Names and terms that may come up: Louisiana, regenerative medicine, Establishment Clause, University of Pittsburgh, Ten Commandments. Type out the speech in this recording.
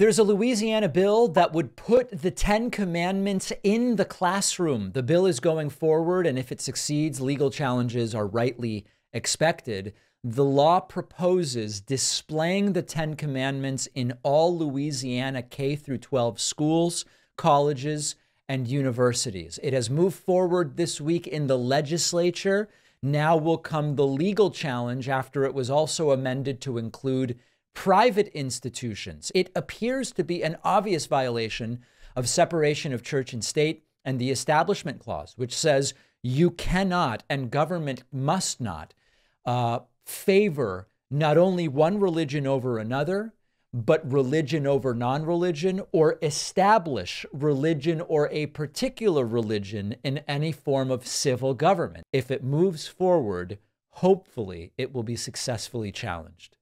There's a Louisiana bill that would put the 10 Commandments in the classroom. The bill is going forward, and if it succeeds, legal challenges are rightly expected. The law proposes displaying the 10 Commandments in all Louisiana K through 12 schools, colleges, and universities. It has moved forward this week in the legislature. Now will come the legal challenge after it was also amended to include private institutions. It appears to be an obvious violation of separation of church and state and the Establishment Clause, which says you cannot and government must not favor not only one religion over another, but religion over non-religion, or establish religion or a particular religion in any form of civil government. If it moves forward, hopefully it will be successfully challenged.